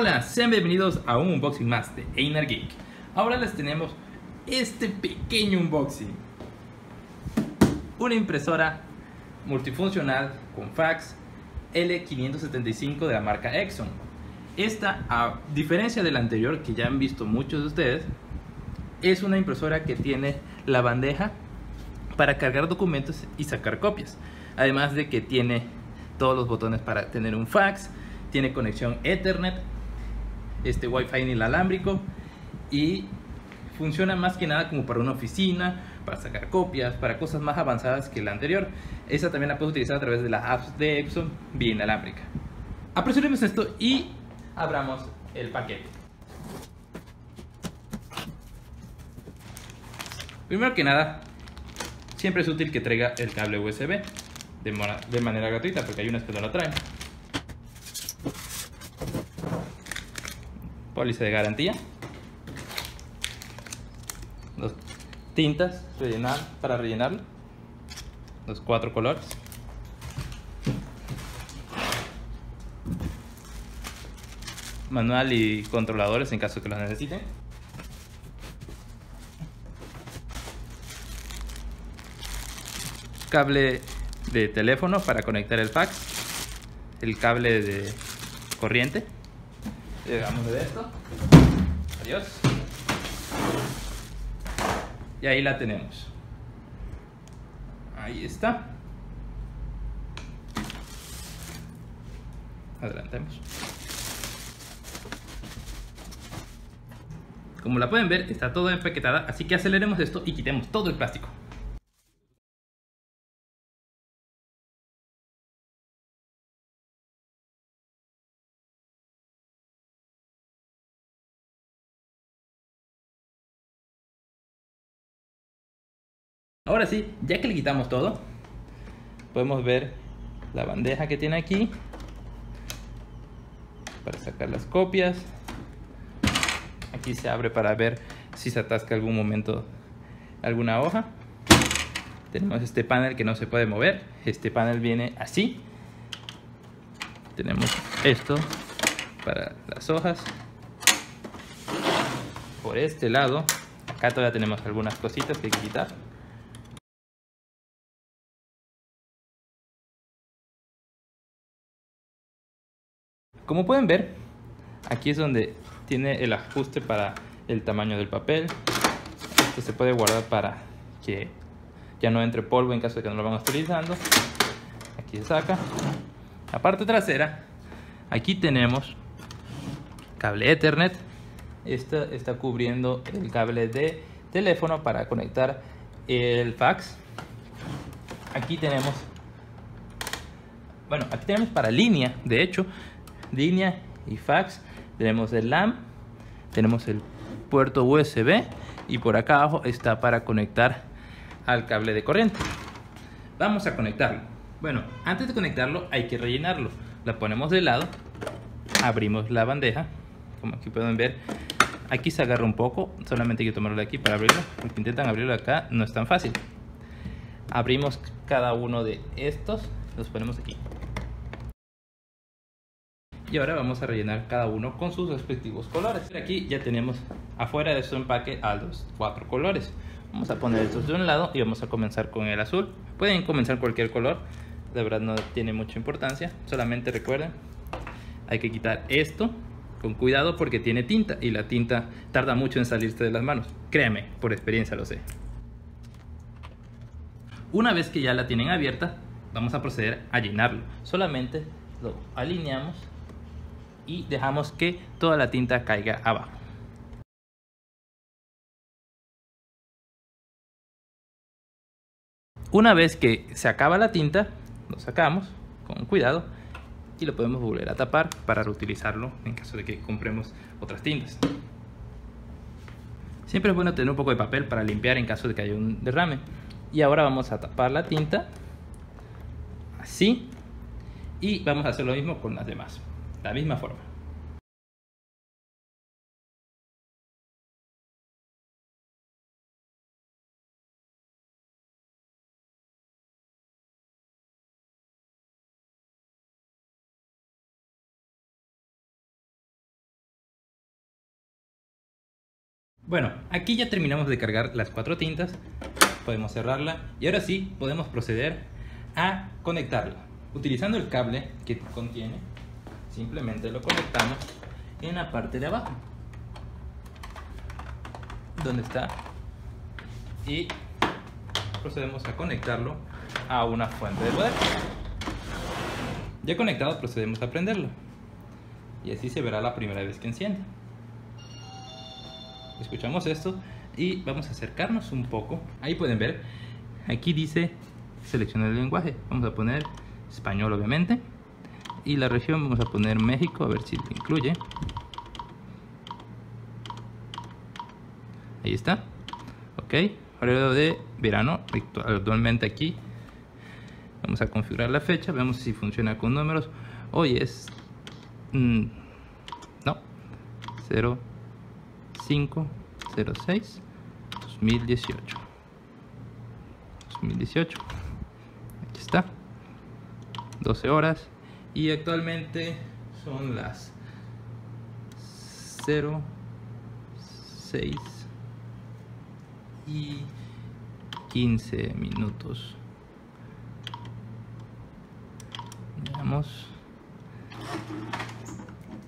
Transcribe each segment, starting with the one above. Hola, sean bienvenidos a un unboxing más de Einar Geek. Ahora les tenemos este pequeño unboxing. Una impresora multifuncional con fax L575 de la marca Epson. Esta, a diferencia de la anterior que ya han visto muchos de ustedes, es una impresora que tiene la bandeja para cargar documentos y sacar copias. Además de que tiene todos los botones para tener un fax, tiene conexión Ethernet, Wi-Fi inalámbrico, y funciona más que nada como para una oficina, para sacar copias, para cosas más avanzadas que la anterior. Esa también la puedes utilizar a través de las apps de Epson vía inalámbrica. Apresuremos esto y abramos el paquete. Primero que nada, siempre es útil que traiga el cable USB de manera gratuita, porque hay unas que no la traen. Póliza de garantía, dos tintas para rellenarlo, los cuatro colores, manual y controladores en caso que los necesiten, cable de teléfono para conectar el fax, el cable de corriente. Llegámosle de esto. Adiós. Y ahí la tenemos. Ahí está. Adelantemos. Como la pueden ver, está toda empaquetada, así que aceleremos esto y quitemos todo el plástico. Ahora sí, ya que le quitamos todo, podemos ver la bandeja que tiene aquí para sacar las copias. Aquí se abre para ver si se atasca algún momento alguna hoja. Tenemos este panel que no se puede mover. Este panel viene así. Tenemos esto para las hojas. Por este lado, acá todavía tenemos algunas cositas que hay que quitar. Como pueden ver, aquí es donde tiene el ajuste para el tamaño del papel. Esto se puede guardar para que ya no entre polvo en caso de que no lo vamos utilizando. Aquí se saca. La parte trasera, aquí tenemos cable Ethernet. Esta está cubriendo el cable de teléfono para conectar el fax. Aquí tenemos para línea, de hecho. Línea y fax, tenemos el LAN, tenemos el puerto USB, y por acá abajo está para conectar al cable de corriente. Vamos a conectarlo. Bueno, antes de conectarlo hay que rellenarlo. La ponemos de lado, abrimos la bandeja, como aquí pueden ver. Aquí se agarra un poco, solamente hay que tomarlo de aquí para abrirlo, porque intentan abrirlo acá, no es tan fácil. Abrimos cada uno de estos, los ponemos aquí. Y ahora vamos a rellenar cada uno con sus respectivos colores. Aquí ya tenemos afuera de su empaque a los cuatro colores. Vamos a poner estos de un lado y vamos a comenzar con el azul. Pueden comenzar cualquier color, la verdad no tiene mucha importancia. Solamente recuerden, hay que quitar esto con cuidado porque tiene tinta, y la tinta tarda mucho en salirse de las manos. Créanme, por experiencia lo sé. Una vez que ya la tienen abierta, vamos a proceder a llenarlo. Solamente lo alineamos y dejamos que toda la tinta caiga abajo. Una vez que se acaba la tinta, lo sacamos con cuidado y lo podemos volver a tapar para reutilizarlo en caso de que compremos otras tintas. Siempre es bueno tener un poco de papel para limpiar en caso de que haya un derrame. Y ahora vamos a tapar la tinta así, y vamos a hacer lo mismo con las demás. La misma forma. Bueno, aquí ya terminamos de cargar las cuatro tintas, podemos cerrarla y ahora sí podemos proceder a conectarla. Utilizando el cable que contiene, simplemente lo conectamos en la parte de abajo, donde está, y procedemos a conectarlo a una fuente de poder. Ya conectado, procedemos a prenderlo y así se verá la primera vez que enciende. Escuchamos esto y vamos a acercarnos un poco. Ahí pueden ver, aquí dice seleccionar el lenguaje. Vamos a poner español, obviamente, y la región vamos a poner México, a ver si te incluye. Ahí está. Ok, horario de verano, actualmente aquí. Vamos a configurar la fecha, vemos si funciona con números. Hoy es... no, 05/06/2018. Aquí está, 12 horas, y actualmente son las 06:15. Veamos,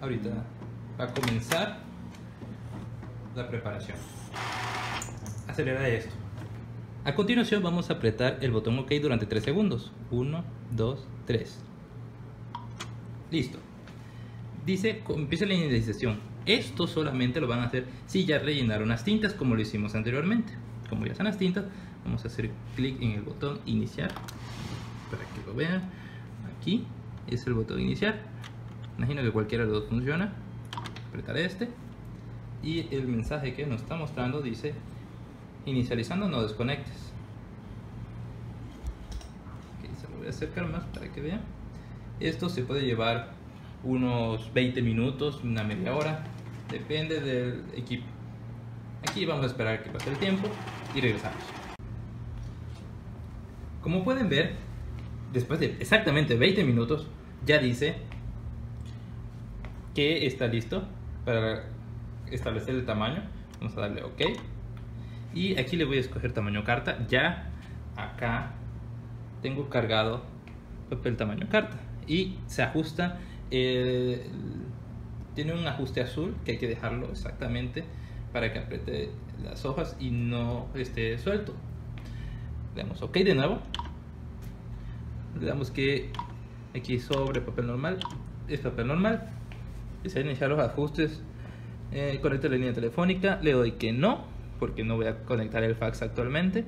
ahorita va a comenzar la preparación. Acelera esto. A continuación vamos a apretar el botón OK durante 3 segundos. 1, 2, 3. Listo. Dice, empieza la inicialización. Esto solamente lo van a hacer si ya rellenaron las tintas, como lo hicimos anteriormente. Como ya están las tintas, vamos a hacer clic en el botón iniciar, para que lo vean. Aquí es el botón iniciar. Imagino que cualquiera de los dos funciona. Apretar este. Y el mensaje que nos está mostrando dice: inicializando, no desconectes. Okay, se lo voy a acercar más para que vean. Esto se puede llevar unos 20 minutos, una media hora, depende del equipo. Aquí vamos a esperar que pase el tiempo y regresamos. Como pueden ver, después de exactamente 20 minutos ya dice que está listo para establecer el tamaño. Vamos a darle OK y aquí le voy a escoger tamaño carta. Ya acá tengo cargado papel tamaño carta y se ajusta, tiene un ajuste azul que hay que dejarlo exactamente para que apriete las hojas y no esté suelto. Le damos OK de nuevo, le damos que aquí sobre papel normal, es papel normal, y se inician los ajustes. Conecto la línea telefónica, le doy que no, porque no voy a conectar el fax actualmente.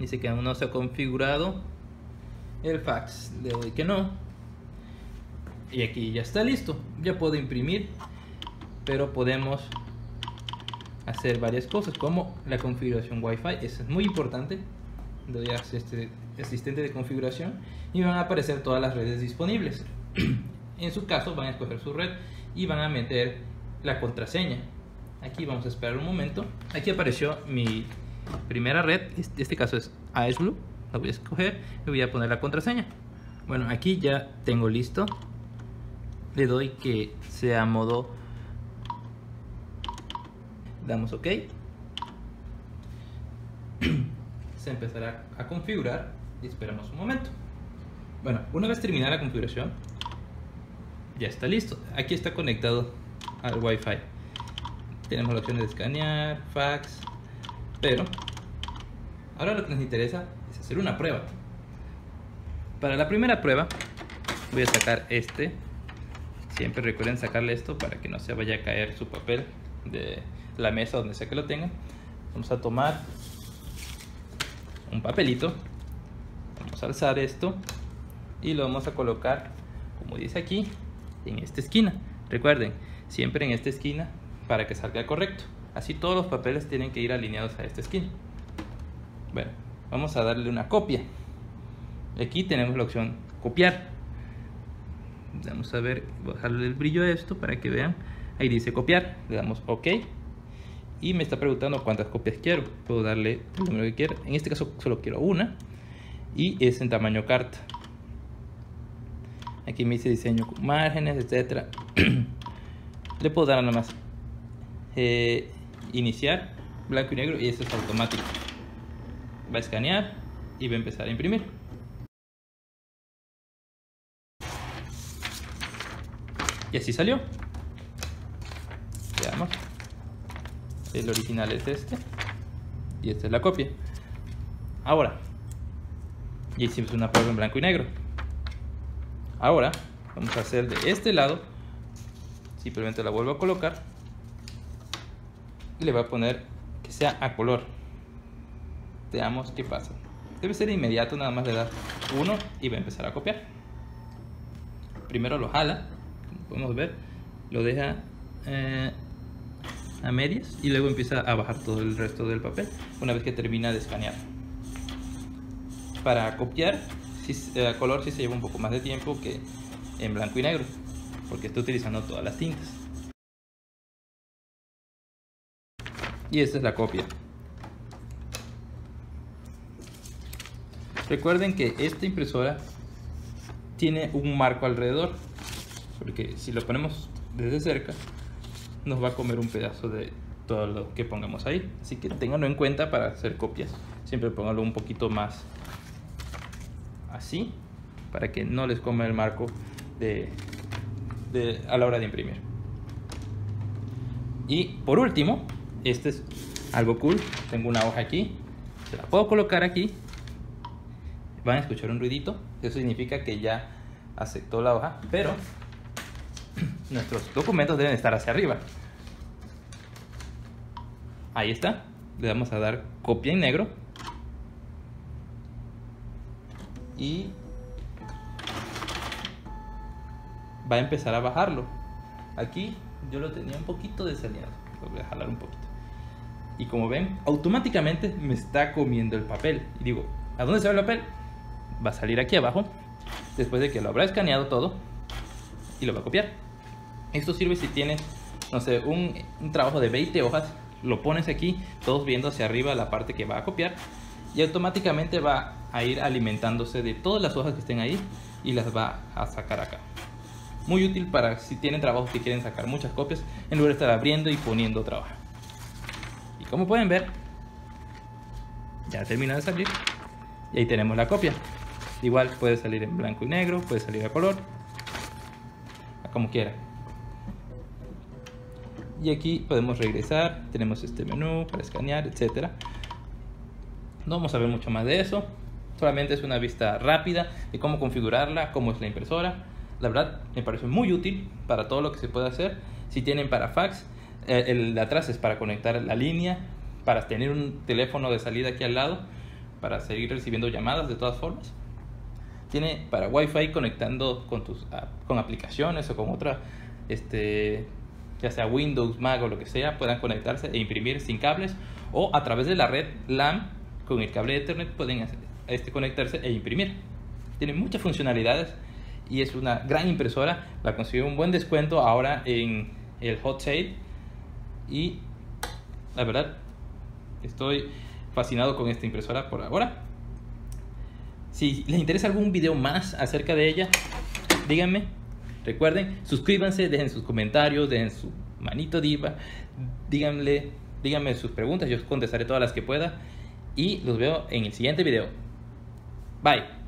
Dice que aún no se ha configurado el fax, le doy que no. Y aquí ya está listo, ya puedo imprimir, pero podemos hacer varias cosas, como la configuración Wi-Fi, eso es muy importante. Doy a este asistente de configuración y van a aparecer todas las redes disponibles. En su caso van a escoger su red y van a meter la contraseña. Aquí vamos a esperar un momento. Aquí apareció mi primera red, este caso es AirBlue. La voy a escoger y voy a poner la contraseña. Bueno, aquí ya tengo listo. Le doy que sea modo, damos OK. Se empezará a configurar y esperamos un momento. Bueno, una vez terminada la configuración, ya está listo. Aquí está conectado al Wi-Fi. Tenemos la opción de escanear, fax, pero ahora lo que nos interesa es hacer una prueba. Para la primera prueba voy a sacar este. Siempre recuerden sacarle esto para que no se vaya a caer su papel de la mesa, donde sea que lo tengan. Vamos a tomar un papelito, vamos a alzar esto y lo vamos a colocar, como dice aquí, en esta esquina. Recuerden, siempre en esta esquina para que salga correcto. Así todos los papeles tienen que ir alineados a esta esquina. Bueno, vamos a darle una copia. Aquí tenemos la opción copiar. Vamos a ver, bajarle el brillo a esto para que vean. Ahí dice copiar, le damos OK. Y me está preguntando cuántas copias quiero. Puedo darle el número que quiera. En este caso solo quiero una. Y es en tamaño carta. Aquí me dice diseño con márgenes, etcétera. Le puedo dar nada más iniciar, blanco y negro, y eso es automático. Va a escanear y va a empezar a imprimir. Y así salió. Veamos. El original es este. Y esta es la copia. Ahora, ya hicimos una prueba en blanco y negro. Ahora, vamos a hacer de este lado. Simplemente la vuelvo a colocar. Y le voy a poner que sea a color. Veamos qué pasa. Debe ser inmediato, nada más le das 1 y va a empezar a copiar. Primero lo jala, como podemos ver, lo deja a medias y luego empieza a bajar todo el resto del papel una vez que termina de escanear. Para copiar a color sí se lleva un poco más de tiempo que en blanco y negro, porque está utilizando todas las tintas. Y esta es la copia. Recuerden que esta impresora tiene un marco alrededor, porque si lo ponemos desde cerca nos va a comer un pedazo de todo lo que pongamos ahí. Así que ténganlo en cuenta para hacer copias. Siempre pónganlo un poquito más así, para que no les coma el marco a la hora de imprimir. Y por último, este es algo cool. Tengo una hoja aquí, se la puedo colocar aquí. Van a escuchar un ruidito, eso significa que ya aceptó la hoja, pero nuestros documentos deben estar hacia arriba. Ahí está, le vamos a dar copia en negro y va a empezar a bajarlo. Aquí yo lo tenía un poquito desalineado, lo voy a jalar un poquito y como ven automáticamente me está comiendo el papel. Y digo, ¿a dónde se va el papel? Va a salir aquí abajo, después de que lo habrá escaneado todo, y lo va a copiar. Esto sirve si tienes, no sé, un trabajo de 20 hojas, lo pones aquí, todos viendo hacia arriba la parte que va a copiar, y automáticamente va a ir alimentándose de todas las hojas que estén ahí y las va a sacar acá. Muy útil para si tienen trabajos que quieren sacar muchas copias, en lugar de estar abriendo y poniendo trabajo. Y como pueden ver, ya termina de salir. Y ahí tenemos la copia. Igual puede salir en blanco y negro, puede salir a color, como quiera. Y aquí podemos regresar, tenemos este menú para escanear, etc. No vamos a ver mucho más de eso, solamente es una vista rápida de cómo configurarla, cómo es la impresora. La verdad me parece muy útil para todo lo que se puede hacer. Si tienen para fax, el de atrás es para conectar la línea, para tener un teléfono de salida aquí al lado, para seguir recibiendo llamadas de todas formas. Tiene para Wi-Fi conectando con aplicaciones o con otra, ya sea Windows, Mac o lo que sea, puedan conectarse e imprimir sin cables, o a través de la red LAN con el cable de Ethernet pueden conectarse e imprimir. Tiene muchas funcionalidades y es una gran impresora. La conseguí un buen descuento ahora en el Hot Sale y la verdad estoy fascinado con esta impresora por ahora. Si les interesa algún video más acerca de ella, díganme. Recuerden, suscríbanse, dejen sus comentarios, dejen su manito diva, díganme sus preguntas, yo contestaré todas las que pueda y los veo en el siguiente video. Bye.